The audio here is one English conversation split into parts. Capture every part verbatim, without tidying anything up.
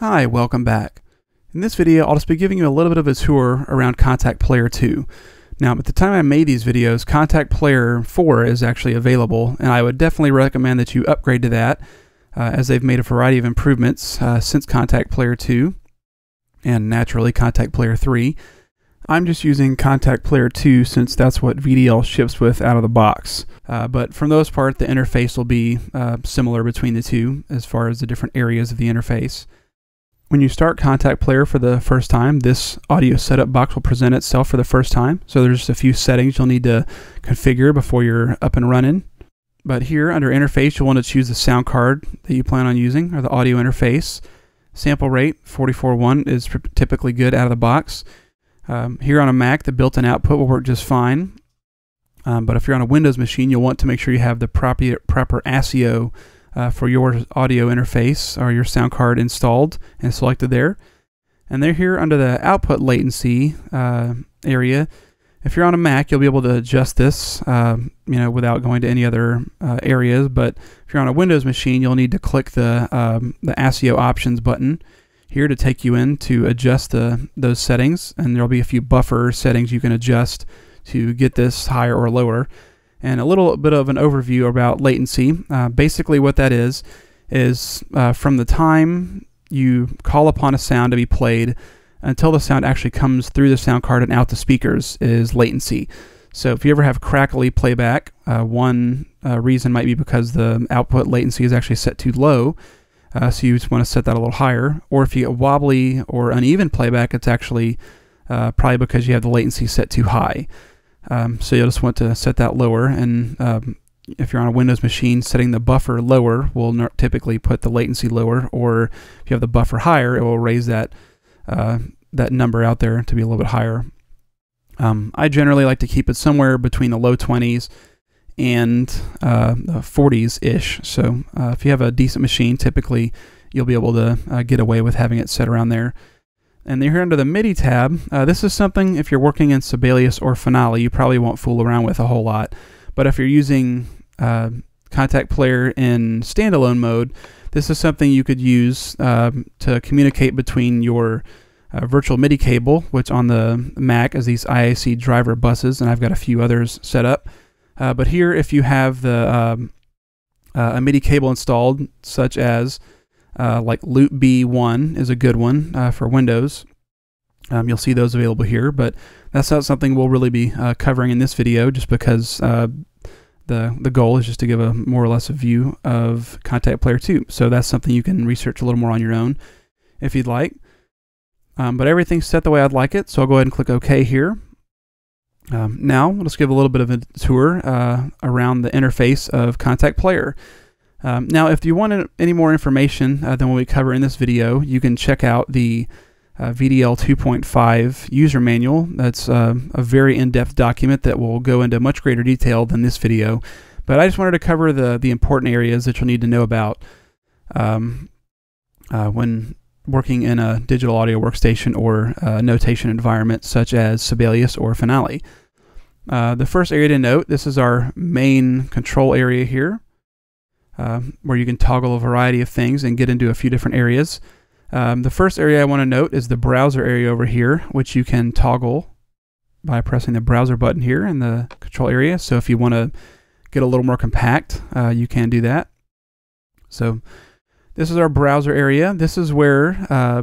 Hi, welcome back. In this video, I'll just be giving you a little bit of a tour around Kontakt Player two. Now, at the time I made these videos, Kontakt Player four is actually available, and I would definitely recommend that you upgrade to that, uh, as they've made a variety of improvements uh, since Kontakt Player two, and naturally Kontakt Player three. I'm just using Kontakt Player two since that's what V D L ships with out of the box. Uh, but for the most part, the interface will be uh, similar between the two as far as the different areas of the interface. When you start Kontakt Player for the first time, this audio setup box will present itself for the first time. So there's just a few settings you'll need to configure before you're up and running. But here under interface, you'll want to choose the sound card that you plan on using, or the audio interface. Sample rate, forty-four point one, is typically good out of the box. Um, here on a Mac, the built-in output will work just fine. Um, but if you're on a Windows machine, you'll want to make sure you have the proper, proper ASIO Uh, for your audio interface or your sound card installed and selected there. And they're here under the output latency uh, area. If you're on a Mac, you'll be able to adjust this uh, you know, without going to any other uh, areas. But if you're on a Windows machine, you'll need to click the, um, the ASIO options button here to take you in to adjust the, those settings. And there'll be a few buffer settings you can adjust to get this higher or lower. And a little bit of an overview about latency. Uh, basically what that is, is uh, from the time you call upon a sound to be played until the sound actually comes through the sound card and out the speakers is latency. So if you ever have crackly playback, uh, one uh, reason might be because the output latency is actually set too low. Uh, so you just want to set that a little higher. Or if you get wobbly or uneven playback, it's actually uh, probably because you have the latency set too high. Um, so you'll just want to set that lower, and um, if you're on a Windows machine, setting the buffer lower will typically put the latency lower, or if you have the buffer higher, it will raise that uh, that number out there to be a little bit higher. Um, I generally like to keep it somewhere between the low twenties and uh, the forties-ish, so uh, if you have a decent machine, typically you'll be able to uh, get away with having it set around there. And here under the MIDI tab, uh, this is something if you're working in Sibelius or Finale, you probably won't fool around with a whole lot. But if you're using uh, Kontakt Player in standalone mode, this is something you could use uh, to communicate between your uh, virtual MIDI cable, which on the Mac is these I A C driver buses, and I've got a few others set up. Uh, but here, if you have the um, uh, a MIDI cable installed, such as Uh, like Loop B one is a good one uh, for Windows. Um, you'll see those available here, but that's not something we'll really be uh, covering in this video, just because uh, the the goal is just to give a more or less a view of Kontakt Player two. So that's something you can research a little more on your own if you'd like. Um, but everything's set the way I'd like it, so I'll go ahead and click OK here. Um, now let's give a little bit of a tour uh, around the interface of Kontakt Player. Um, now, if you want any more information uh, than what we cover in this video, you can check out the uh, V D L two point five user manual. That's uh, a very in-depth document that will go into much greater detail than this video. But I just wanted to cover the, the important areas that you'll need to know about um, uh, when working in a digital audio workstation or uh, notation environment such as Sibelius or Finale. Uh, the first area to note, this is our main control area here. Uh, where you can toggle a variety of things and get into a few different areas. Um, the first area I want to note is the browser area over here, which you can toggle by pressing the browser button here in the control area. So if you want to get a little more compact, uh, you can do that. So this is our browser area. This is where uh,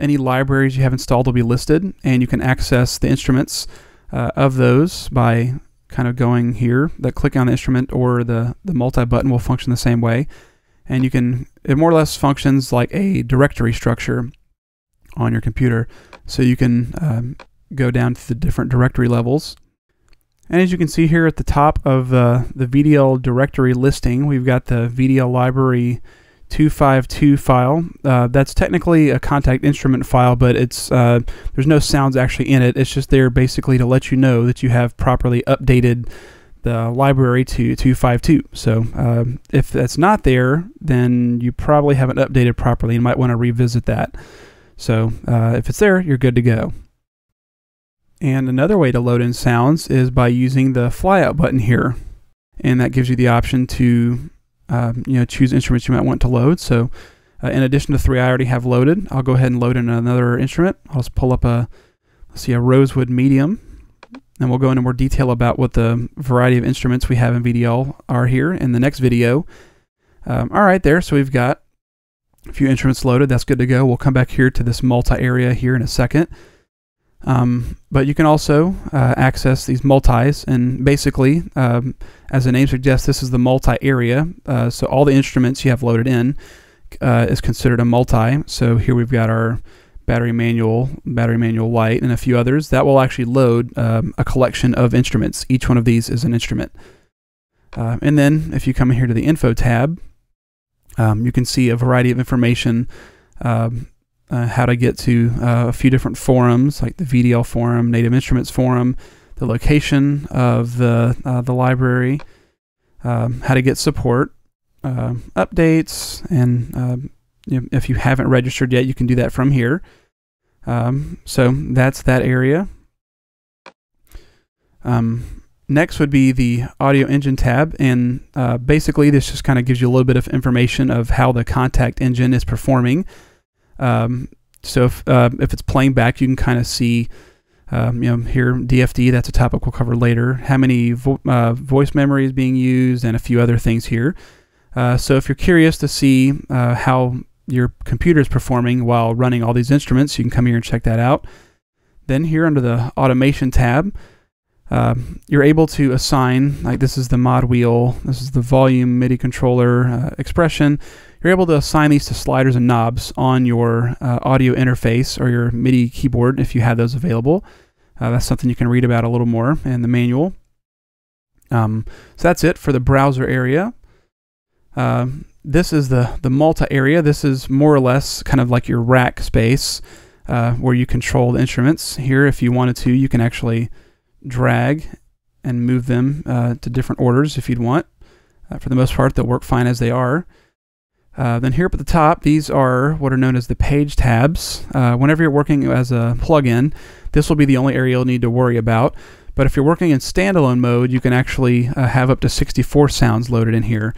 any libraries you have installed will be listed, and you can access the instruments uh, of those by kind of going here. That click on the instrument or the, the multi button will function the same way. And you can, it more or less functions like a directory structure on your computer. So you can um, go down to the different directory levels. And as you can see here at the top of uh, the V D L directory listing, we've got the V D L library two five two file. Uh, that's technically a Kontakt instrument file, but it's uh, there's no sounds actually in it. It's just there basically to let you know that you have properly updated the library to two five two. So uh, if that's not there, then you probably haven't updated properly and might want to revisit that. So uh, if it's there, you're good to go. And another way to load in sounds is by using the flyout button here. And that gives you the option to Um, you know, choose instruments you might want to load. So Uh, in addition to three I already have loaded, I'll go ahead and load in another instrument. I'll just pull up a, let's see, a rosewood medium. And we'll go into more detail about what the variety of instruments we have in V D L are here in the next video. Um, all right there, so we've got a few instruments loaded. That's good to go. We'll come back here to this multi-area here in a second. Um, but you can also uh, access these multis, and basically, um, as the name suggests, this is the multi-area. Uh, so all the instruments you have loaded in uh, is considered a multi. So here we've got our battery manual, battery manual light, and a few others. That will actually load um, a collection of instruments. Each one of these is an instrument. Uh, and then if you come here to the Info tab, um, you can see a variety of information, um, uh, how to get to uh, a few different forums, like the V D L forum, Native Instruments forum, the location of the, uh, the library, um, how to get support, uh, updates, and uh, if you haven't registered yet, you can do that from here. Um, so that's that area. Um, next would be the Audio Engine tab, and uh, basically this just kind of gives you a little bit of information of how the Kontakt engine is performing. Um, so if, uh, if it's playing back, you can kind of see um, you know, here D F D, that's a topic we'll cover later, how many vo uh, voice memory is being used, and a few other things here. Uh, so if you're curious to see uh, how your computer is performing while running all these instruments, you can come here and check that out. Then here under the Automation tab, uh, you're able to assign, like this is the mod wheel, this is the volume MIDI controller uh, expression. You're able to assign these to sliders and knobs on your uh, audio interface or your MIDI keyboard if you have those available. Uh, that's something you can read about a little more in the manual. Um, so that's it for the browser area. Uh, this is the, the multi-area. This is more or less kind of like your rack space uh, where you control the instruments. Here, if you wanted to, you can actually drag and move them uh, to different orders if you'd want. Uh, for the most part, they'll work fine as they are. Uh, then here up at the top, these are what are known as the page tabs. Uh, whenever you're working as a plugin, this will be the only area you'll need to worry about. But if you're working in standalone mode, you can actually uh, have up to sixty-four sounds loaded in here.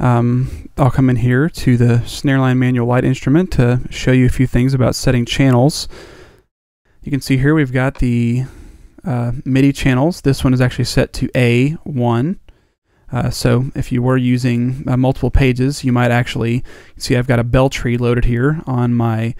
Um, I'll come in here to the Snareline Manual Light instrument to show you a few things about setting channels. You can see here we've got the uh, MIDI channels. This one is actually set to A one. Uh, so if you were using uh, multiple pages, you might actually see I've got a bell tree loaded here on my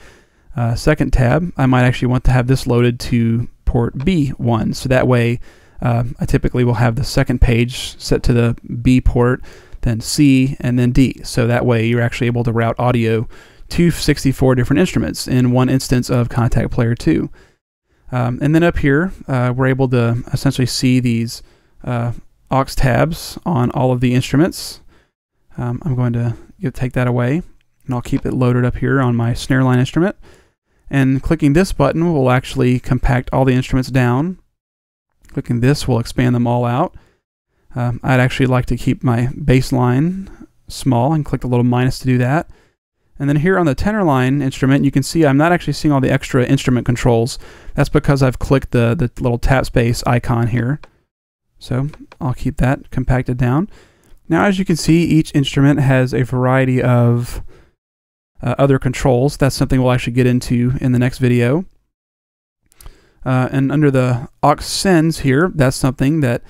uh, second tab. I might actually want to have this loaded to port B one. So that way uh, I typically will have the second page set to the B port, then C, and then D. So that way you're actually able to route audio to sixty-four different instruments in one instance of Kontakt Player two. Um, and then up here, uh, we're able to essentially see these uh, aux tabs on all of the instruments. Um, I'm going to take that away, and I'll keep it loaded up here on my snare line instrument. And clicking this button will actually compact all the instruments down. Clicking this will expand them all out. Um, I'd actually like to keep my bass line small and click the little minus to do that. And then here on the tenor line instrument, you can see I'm not actually seeing all the extra instrument controls. That's because I've clicked the, the little tap space icon here. So I'll keep that compacted down. Now, as you can see, each instrument has a variety of uh, other controls. That's something we'll actually get into in the next video. Uh, and under the aux sends here, that's something that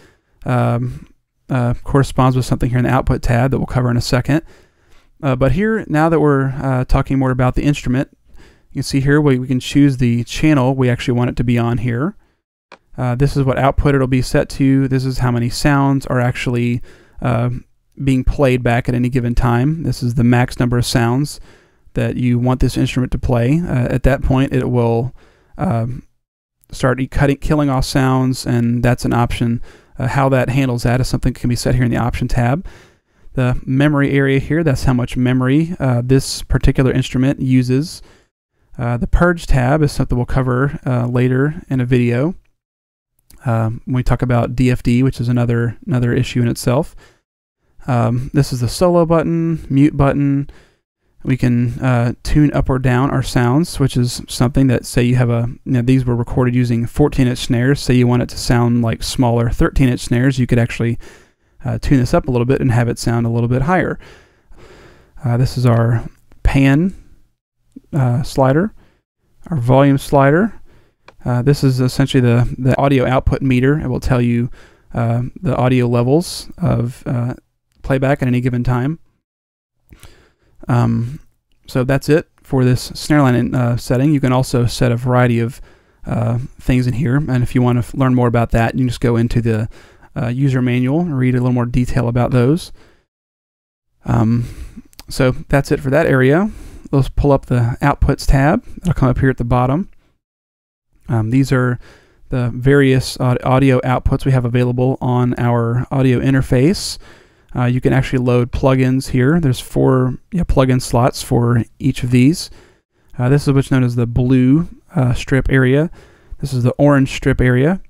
Um, uh, corresponds with something here in the output tab that we'll cover in a second. Uh, but here, now that we're uh, talking more about the instrument, you can see here we, we can choose the channel we actually want it to be on here. Uh, this is what output it'll be set to. This is how many sounds are actually uh, being played back at any given time. This is the max number of sounds that you want this instrument to play. Uh, at that point, it will um, start cutting, killing off sounds, and that's an option. Uh, how that handles that is something that can be set here in the option tab. The memory area here, that's how much memory uh, this particular instrument uses. Uh, the purge tab is something we'll cover uh, later in a video um, when we talk about D F D, which is another, another issue in itself. Um, this is the solo button, mute button. We can uh, tune up or down our sounds, which is something that, say you have a, you know, these were recorded using fourteen inch snares. Say you want it to sound like smaller thirteen inch snares, you could actually uh, tune this up a little bit and have it sound a little bit higher. Uh, this is our pan uh, slider, our volume slider. Uh, this is essentially the, the audio output meter. It will tell you uh, the audio levels of uh, playback at any given time. Um, so that's it for this snare line uh, setting. You can also set a variety of uh, things in here, and if you want to learn more about that, you can just go into the uh, user manual and read a little more detail about those. Um, so that's it for that area. Let's pull up the Outputs tab. It'll come up here at the bottom. Um, these are the various audio outputs we have available on our audio interface. Uh, you can actually load plugins here. There's four yeah, plugin slots for each of these. Uh, this is what's known as the blue uh, strip area. This is the orange strip area.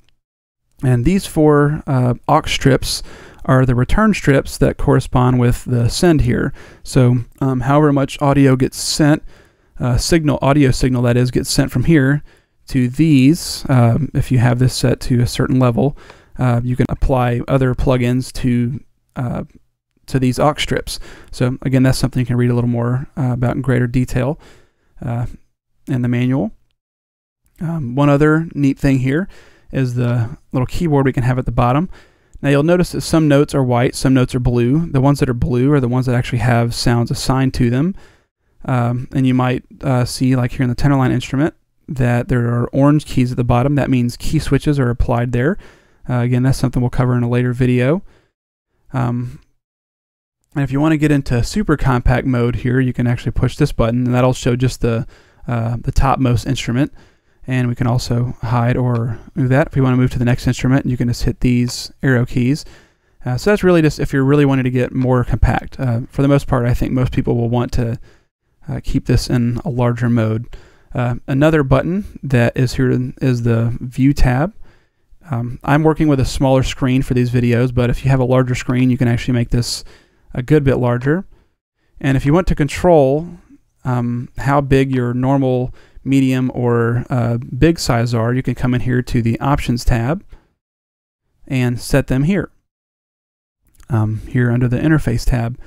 And these four uh, aux strips are the return strips that correspond with the send here. So um, however much audio gets sent, uh, signal, audio signal that is, gets sent from here to these. Um, if you have this set to a certain level, uh, you can apply other plugins to Uh, to these aux strips. So again, that's something you can read a little more uh, about in greater detail uh, in the manual. Um, one other neat thing here is the little keyboard we can have at the bottom. Now you'll notice that some notes are white, some notes are blue. The ones that are blue are the ones that actually have sounds assigned to them. Um, and you might uh, see, like here in the tenor line instrument, that there are orange keys at the bottom. That means key switches are applied there. Uh, again, that's something we'll cover in a later video. Um, and if you want to get into super compact mode here, you can actually push this button, and that'll show just the uh, the topmost instrument. And we can also hide or move that. If we want to move to the next instrument, you can just hit these arrow keys. Uh, so that's really just if you're really wanting to get more compact. Uh, for the most part, I think most people will want to uh, keep this in a larger mode. Uh, another button that is here is the View tab. Um, I'm working with a smaller screen for these videos, but if you have a larger screen, you can actually make this a good bit larger. And if you want to control um, how big your normal, medium, or uh, big size are, you can come in here to the Options tab and set them here, um, here under the Interface tab.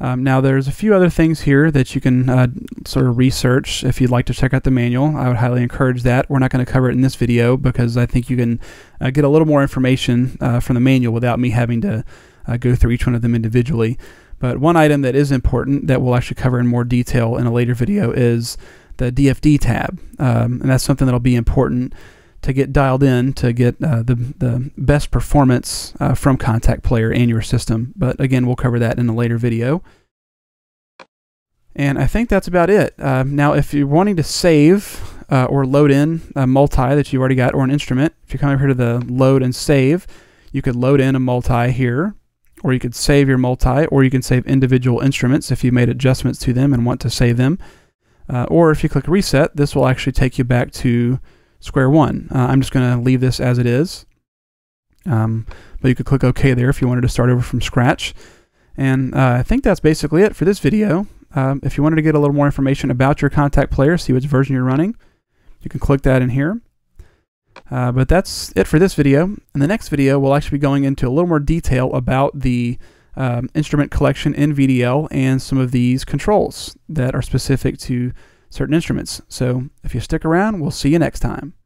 Um, now there's a few other things here that you can uh, sort of research if you'd like to check out the manual. I would highly encourage that. We're not going to cover it in this video because I think you can uh, get a little more information uh, from the manual without me having to uh, go through each one of them individually. But one item that is important that we'll actually cover in more detail in a later video is the D F D tab. Um, and that's something that'll be important to get dialed in to get uh, the, the best performance uh, from Kontakt Player and your system. But again, we'll cover that in a later video. And I think that's about it. Uh, now, if you're wanting to save uh, or load in a multi that you've already got or an instrument, if you come over here to the load and save, you could load in a multi here, or you could save your multi, or you can save individual instruments if you made adjustments to them and want to save them. Uh, or if you click reset, this will actually take you back to square one. Uh, I'm just going to leave this as it is. Um, but you could click OK there if you wanted to start over from scratch. And uh, I think that's basically it for this video. Um, if you wanted to get a little more information about your Kontakt Player, see which version you're running, you can click that in here. Uh, but that's it for this video. In the next video, we'll actually be going into a little more detail about the um, instrument collection in V D L and some of these controls that are specific to certain instruments. So if you stick around, we'll see you next time.